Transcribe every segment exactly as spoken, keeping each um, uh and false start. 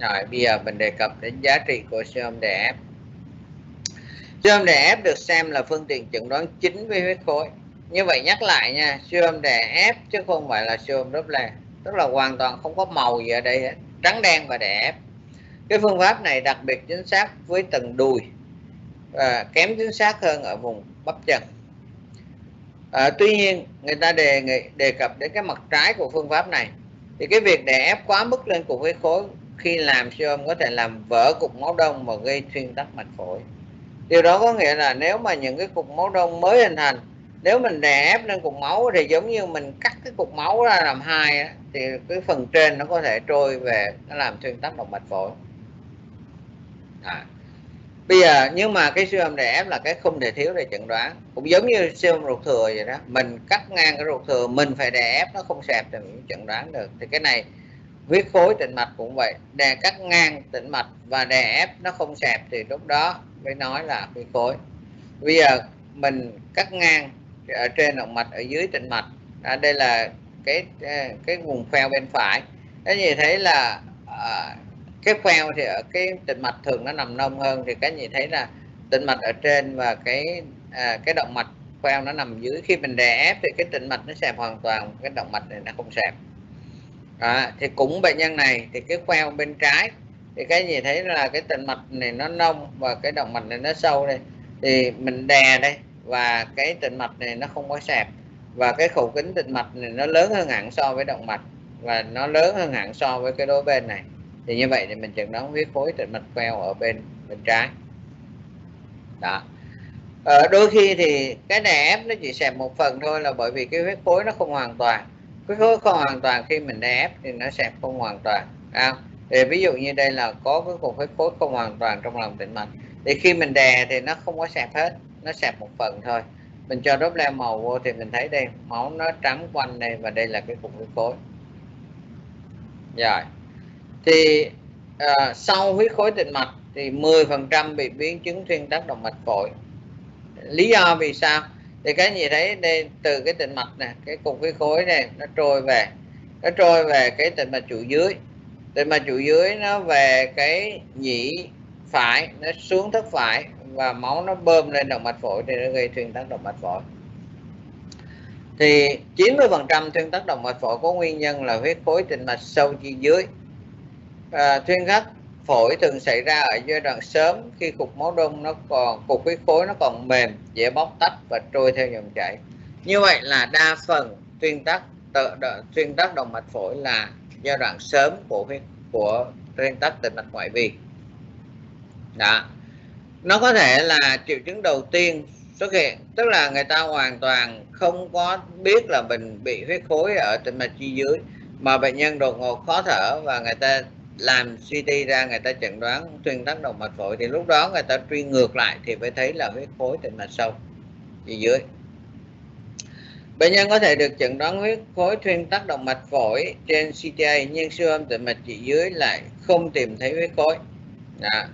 Rồi bây giờ mình đề cập đến giá trị của siêu âm đè ép. Siêu âm đè ép được xem là phương tiện chẩn đoán chính với huyết khối. Như vậy nhắc lại nha, siêu âm đè ép chứ không phải là siêu âm Doppler, tức là hoàn toàn không có màu gì ở đây hết, trắng đen và đè ép. Cái phương pháp này đặc biệt chính xác với tầng đùi và kém chính xác hơn ở vùng bắp chân. À, tuy nhiên người ta đề nghị đề cập đến cái mặt trái của phương pháp này, thì cái việc đè ép quá mức lên cục huyết khối khi làm siêu âm có thể làm vỡ cục máu đông và gây thuyên tắc mạch phổi. Điều đó có nghĩa là nếu mà những cái cục máu đông mới hình thành, nếu mình đè ép lên cục máu thì giống như mình cắt cái cục máu ra làm hai, thì cái phần trên nó có thể trôi về, nó làm thuyên tắc động mạch phổi. À. Bây giờ nhưng mà cái siêu âm đè ép là cái không thể thiếu để chẩn đoán, cũng giống như siêu âm ruột thừa vậy đó, mình cắt ngang cái ruột thừa mình phải đè ép, nó không xẹp thì mình chẩn đoán được. Thì cái này huyết khối tĩnh mạch cũng vậy, đè cắt ngang tĩnh mạch và đè ép nó không xẹp thì lúc đó mới nói là huyết khối. Bây giờ mình cắt ngang ở trên động mạch, ở dưới tĩnh mạch, à, đây là cái cái vùng pheo bên phải. Thế như thấy là à, cái pheo thì ở cái tĩnh mạch thường nó nằm nông hơn, thì các nhìn thấy là tĩnh mạch ở trên và cái à, cái động mạch pheo nó nằm dưới. Khi mình đè ép thì cái tĩnh mạch nó xẹp hoàn toàn, cái động mạch này nó không xẹp. À, thì cũng bệnh nhân này thì cái pheo bên trái thì các nhìn thấy là cái tĩnh mạch này nó nông và cái động mạch này nó sâu đây, thì mình đè đây và cái tĩnh mạch này nó không có xẹp, và cái khẩu kính tĩnh mạch này nó lớn hơn hẳn so với động mạch và nó lớn hơn hẳn so với cái đối bên này. Thì như vậy thì mình chẩn đoán huyết khối tĩnh mạch pheo ở bên bên trái. Đó. Ờ, đôi khi thì cái đè ép nó chỉ xẹp một phần thôi, là bởi vì cái huyết khối nó không hoàn toàn. Huyết khối không hoàn toàn khi mình đè ép thì nó xẹp không hoàn toàn. À, thì ví dụ như đây là có cái cục huyết khối không hoàn toàn trong lòng tĩnh mạch, thì khi mình đè thì nó không có xẹp hết, nó xẹp một phần thôi. Mình cho Doppler màu vô thì mình thấy đây máu nó trắng quanh đây và đây là cái cục huyết khối. Rồi. Thì à, sau huyết khối tĩnh mạch thì mười phần trăm bị biến chứng thuyên tắc động mạch phổi. Lý do vì sao? Thì các anh chị thấy đây, từ cái tĩnh mạch này, cái cục huyết khối này nó trôi về, nó trôi về cái tĩnh mạch trụ dưới. Tĩnh mạch trụ dưới nó về cái nhĩ phải, nó xuống thất phải và máu nó bơm lên động mạch phổi thì nó gây thuyên tắc động mạch phổi. Thì chín mươi phần trăm thuyên tắc động mạch phổi có nguyên nhân là huyết khối tĩnh mạch sâu chi dưới. À, thuyên tắc phổi thường xảy ra ở giai đoạn sớm khi cục máu đông nó còn, cục huyết khối nó còn mềm, dễ bóc tách và trôi theo dòng chảy. Như vậy là đa phần thuyên tắc tự thuyên tắc động mạch phổi là giai đoạn sớm của huyết của thuyên tắc tĩnh mạch ngoại vi. Đó. Nó có thể là triệu chứng đầu tiên xuất hiện, tức là người ta hoàn toàn không có biết là mình bị huyết khối ở tĩnh mạch chi dưới, mà bệnh nhân đột ngột khó thở và người ta làm xê tê ra, người ta chẩn đoán thuyên tắc động mạch phổi, thì lúc đó người ta truy ngược lại thì mới thấy là huyết khối tĩnh mạch sâu gì dưới. Bệnh nhân có thể được chẩn đoán huyết khối thuyên tắc động mạch phổi trên xê tê a, nhưng siêu âm tĩnh mạch chỉ dưới lại không tìm thấy huyết khối. Đó.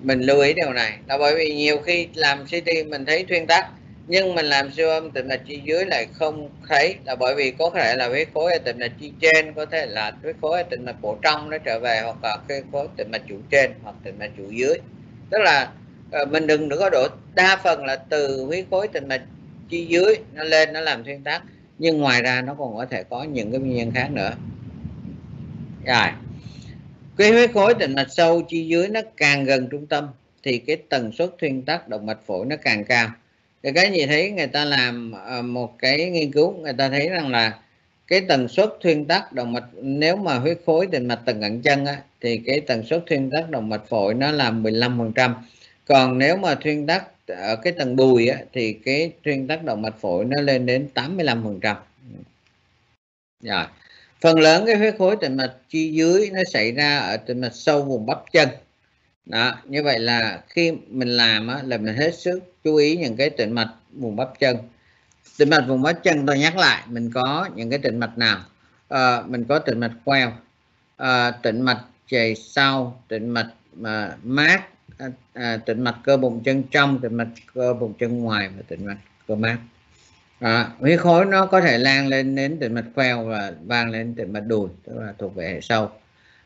Mình lưu ý điều này là bởi vì nhiều khi làm xê tê mình thấy thuyên tắc, nhưng mình làm siêu âm tĩnh mạch chi dưới lại không thấy, là bởi vì có thể là huyết khối ở tĩnh mạch chi trên, có thể là huyết khối ở tĩnh mạch cổ trong nó trở về, hoặc là huyết khối tĩnh mạch trụ trên hoặc tĩnh mạch trụ dưới. Tức là mình đừng có đổ đa phần là từ huyết khối tĩnh mạch chi dưới nó lên nó làm thuyên tắc, nhưng ngoài ra nó còn có thể có những cái nguyên nhân khác nữa. Rồi. Cái huyết khối tĩnh mạch sâu chi dưới nó càng gần trung tâm thì cái tần suất thuyên tắc động mạch phổi nó càng cao. Thì cái gì thấy người ta làm một cái nghiên cứu, người ta thấy rằng là cái tần suất thuyên tắc động mạch, nếu mà huyết khối tĩnh mạch tầng cẳng chân á, thì cái tần suất thuyên tắc động mạch phổi nó là mười lăm phần trăm. Còn nếu mà thuyên tắc ở cái tầng đùi á, thì cái thuyên tắc động mạch phổi nó lên đến tám mươi lăm phần trăm. Rồi. Phần lớn cái huyết khối tĩnh mạch chi dưới nó xảy ra ở tĩnh mạch sâu vùng bắp chân. Đó, như vậy là khi mình làm á, là mình hết sức chú ý những cái tĩnh mạch vùng bắp chân. Tĩnh mạch vùng bắp chân tôi nhắc lại, mình có những cái tĩnh mạch nào? À, mình có tĩnh mạch queo, à, tĩnh mạch chày sau, tĩnh mạch à, mát, à, tĩnh mạch cơ bụng chân trong, tĩnh mạch cơ bụng chân ngoài và tĩnh mạch cơ mát. À, huyết khối nó có thể lan lên đến tĩnh mạch queo và vang lên tĩnh mạch đùi, tức là thuộc về hệ sau.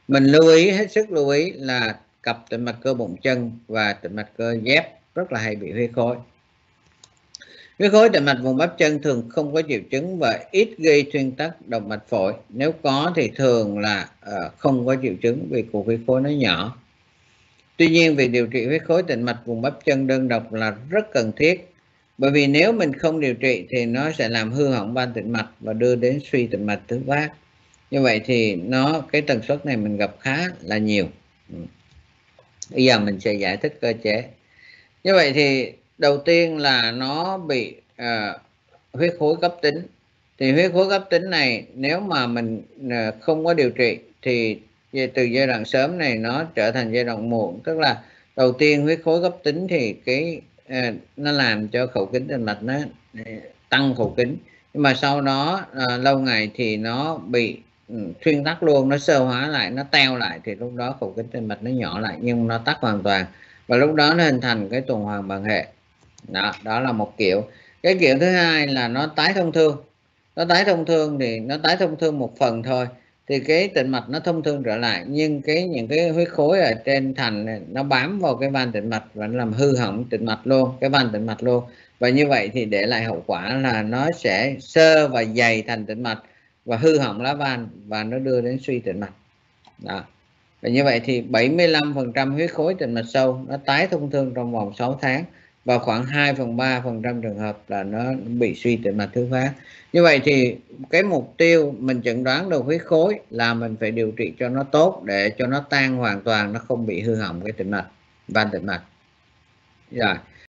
Mình lưu ý, hết sức lưu ý là cặp tĩnh mạch cơ bụng chân và tĩnh mạch cơ dép rất là hay bị huyết khối. Huyết khối tĩnh mạch vùng bắp chân thường không có triệu chứng và ít gây thuyên tắc động mạch phổi. Nếu có thì thường là uh, không có triệu chứng vì cuộc huyết khối nó nhỏ. Tuy nhiên, việc điều trị huyết khối tĩnh mạch vùng bắp chân đơn độc là rất cần thiết. Bởi vì nếu mình không điều trị thì nó sẽ làm hư hỏng van tĩnh mạch và đưa đến suy tĩnh mạch tứ phát. Như vậy thì nó cái tần suất này mình gặp khá là nhiều. Bây giờ mình sẽ giải thích cơ chế. Như vậy thì đầu tiên là nó bị uh, huyết khối cấp tính. Thì huyết khối cấp tính này nếu mà mình uh, không có điều trị thì từ giai đoạn sớm này nó trở thành giai đoạn muộn. Tức là đầu tiên huyết khối cấp tính thì cái uh, nó làm cho khẩu kính tĩnh mạch nó tăng khẩu kính. Nhưng mà sau đó uh, lâu ngày thì nó bị thuyên tắc luôn, nó sơ hóa lại, nó teo lại, thì lúc đó khẩu kính tĩnh mạch nó nhỏ lại nhưng nó tắc hoàn toàn, và lúc đó nó hình thành cái tuần hoàn bằng hệ. Đó, đó là một kiểu. Cái kiểu thứ hai là nó tái thông thương. Nó tái thông thương thì nó tái thông thương một phần thôi, thì cái tĩnh mạch nó thông thương trở lại, nhưng cái những cái huyết khối ở trên thành này, nó bám vào cái van tĩnh mạch và nó làm hư hỏng tĩnh mạch luôn, cái van tĩnh mạch luôn. Và như vậy thì để lại hậu quả là nó sẽ sơ và dày thành tĩnh mạch và hư hỏng lá van và nó đưa đến suy tĩnh mạch. Đó. Và như vậy thì bảy mươi lăm phần trăm huyết khối tĩnh mạch sâu nó tái thông thương trong vòng sáu tháng, và khoảng hai phần ba phần trăm trường hợp là nó bị suy tĩnh mạch thứ phát. Như vậy thì cái mục tiêu mình chẩn đoán được huyết khối là mình phải điều trị cho nó tốt để cho nó tan hoàn toàn, nó không bị hư hỏng cái tĩnh mạch, van tĩnh mạch. Rồi.